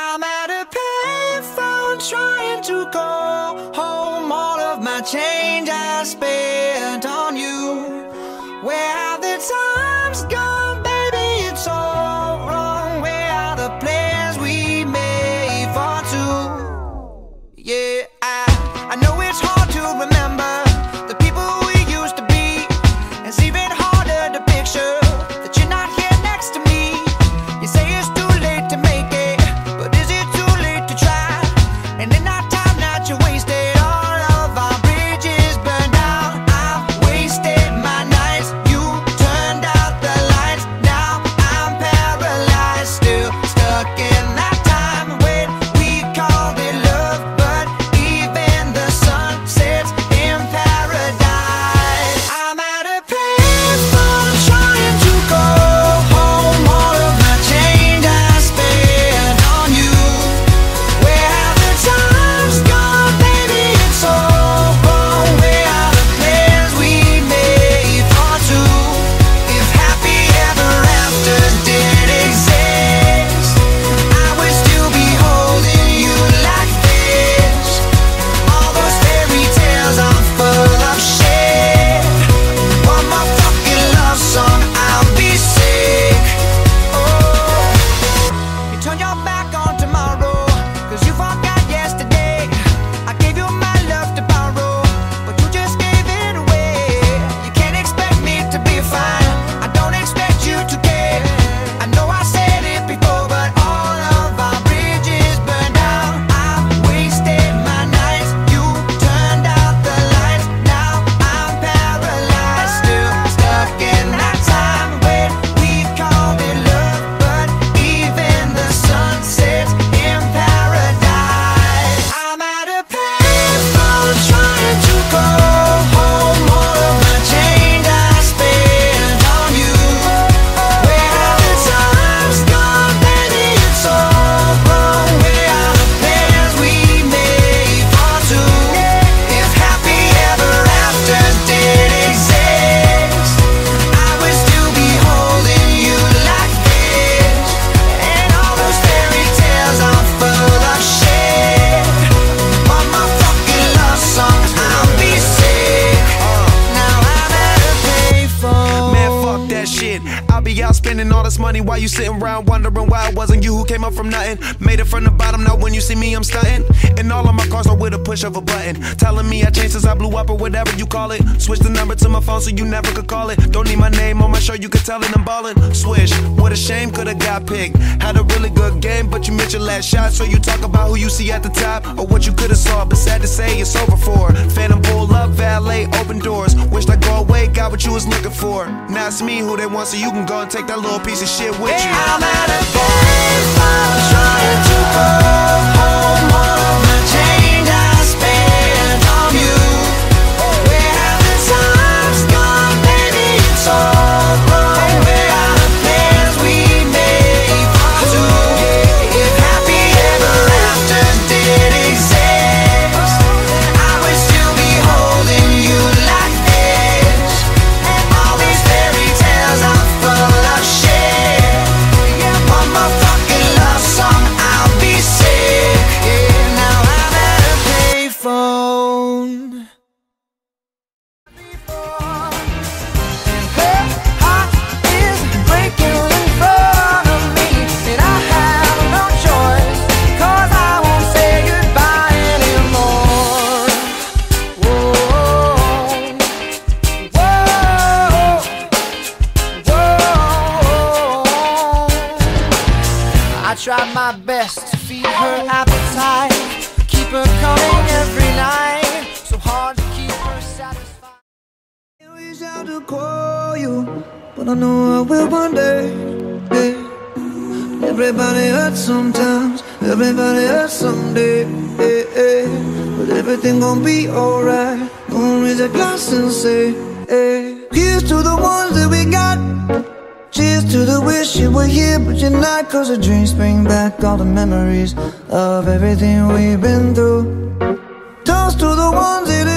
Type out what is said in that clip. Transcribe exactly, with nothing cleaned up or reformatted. I'm at a payphone trying to call home. All of my change I spent on you. Where have the times gone, baby? It's all wrong. Where are the plans we made for two? Yeah, I, I know it's hard to remember the people we used to be. It's even harder to picture that you're not here next to me. You say it's too late to make it, but is it too late to try? And in that time that you wasted, all of our bridges burned out. I've wasted my nights, you turned out the lights. Now I'm paralyzed, still stuck in that time when we called it love, but even the sun sets in paradise. I'm at a payphone trying to go home. All of my change I spent on you. Where have the times gone, baby? It's all wrong. Where are the plans we made for two? If happy ever after did exist, I would still be holding you like this. All those fairy tales are full of shit. One more fucking love song, I'll be sick. Oh, you turn your back on tomorrow, cause you forgot yesterday. I gave you my love to borrow, but you just gave it away. You can't expect me to be fine, I don't expect you to care. I know I said it before, but all of our bridges burned down. I wasted my nights, you turned out the lights. Now I'm paralyzed, still stuck in that time when we called it love, but even the sun sets in paradise. I'm at a payphone trying to go home. All of my change I spent on you. Where have the times gone, baby? It's all wrong. Where are the plans we made for two? If happy ever after did exist, I would still be holding you like this. And all those fairy tales are full of shit. One more fucking love song, I'll be sick. Now I'm at a payphone. Man, fuck that shit. I'll be out spending all this money while you sitting around wondering why it wasn't you who came up from nothing. Made it from the bottom, now when you see me, I'm stunting. And all of my cars are with a push of a button. Telling me I changed since I blew up or whatever you call it. Switch the number to my phone so you never could call it. Don't need my name on my show, you could tell it I'm ballin'. Swish, what a shame, could've got picked. Had a really good game, but you missed your last shot. So you talk about who you see at the top or what you could've saw, but sad to say it's over for. Phantom pull up, valet, open doors. Wished I'd go away, got what you was looking for. Now it's me who they want, so you can go and take that little piece of shit with hey, you. I'm at a payphone trying to go home. All of my change I spent on you. Where have the times gone, baby? It's all wrong. Where are the plans we made for two? If happy ever after did exist, I would still be holding you like this. And all these fairy tales are full of shit. One more fucking love song, I'll be sick. Yeah, now I'm at a payphone. I tried my best to feed her appetite, keep her coming every night, so hard to keep her satisfied. I wish I could call you, but I know I will one day. Hey. Everybody hurts sometimes, everybody hurts someday. Hey, hey. But everything gon' be alright, gonna raise a glass and say, hey. Here's to the ones that we got. Cheers to the wish you were here, but you're not. Cause the dreams bring back all the memories of everything we've been through. Toast to the ones that